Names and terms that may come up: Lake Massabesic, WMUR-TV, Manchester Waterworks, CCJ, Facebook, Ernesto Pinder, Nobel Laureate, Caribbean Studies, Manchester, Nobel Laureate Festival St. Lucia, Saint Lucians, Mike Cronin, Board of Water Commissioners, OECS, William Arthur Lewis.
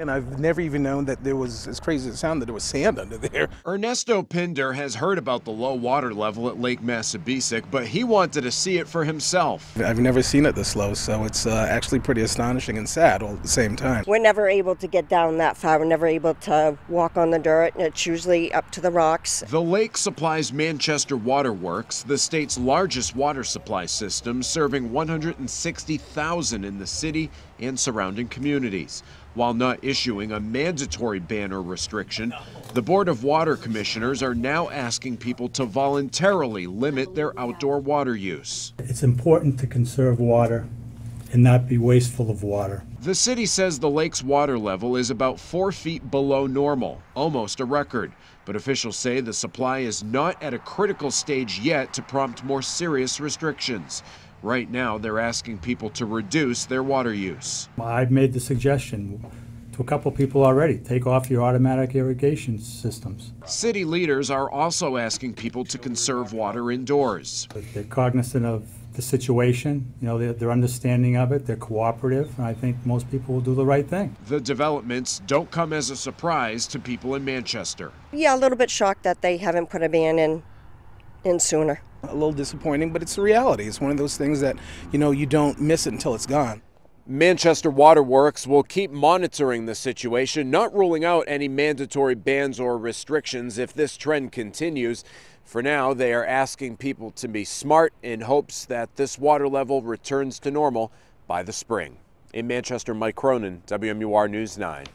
And I've never even known that there was, as crazy as it sounded, that there was sand under there. Ernesto Pinder has heard about the low water level at Lake Massabesic, but he wanted to see it for himself. I've never seen it this low, so it's actually pretty astonishing and sad all at the same time. We're never able to get down that far. We're never able to walk on the dirt, and it's usually up to the rocks. The lake supplies Manchester Waterworks, the state's largest water supply system, serving 160,000 in the city and surrounding communities. While not issuing a mandatory ban or restriction, the Board of Water Commissioners are now asking people to voluntarily limit their outdoor water use. It's important to conserve water and not be wasteful of water. The city says the lake's water level is about 4 feet below normal, almost a record. But officials say the supply is not at a critical stage yet to prompt more serious restrictions. Right now, they're asking people to reduce their water use. I've made the suggestion to a couple people already, take off your automatic irrigation systems. City leaders are also asking people to conserve water indoors. They're cognizant of the situation, you know, they're understanding of it, they're cooperative, and I think most people will do the right thing. The developments don't come as a surprise to people in Manchester. Yeah, a little bit shocked that they haven't put a ban in sooner. A little disappointing, but it's the reality. It's one of those things that, you know, you don't miss it until it's gone. Manchester Waterworks will keep monitoring the situation, not ruling out any mandatory bans or restrictions if this trend continues. For now, they are asking people to be smart in hopes that this water level returns to normal by the spring. In Manchester, Mike Cronin, WMUR News 9.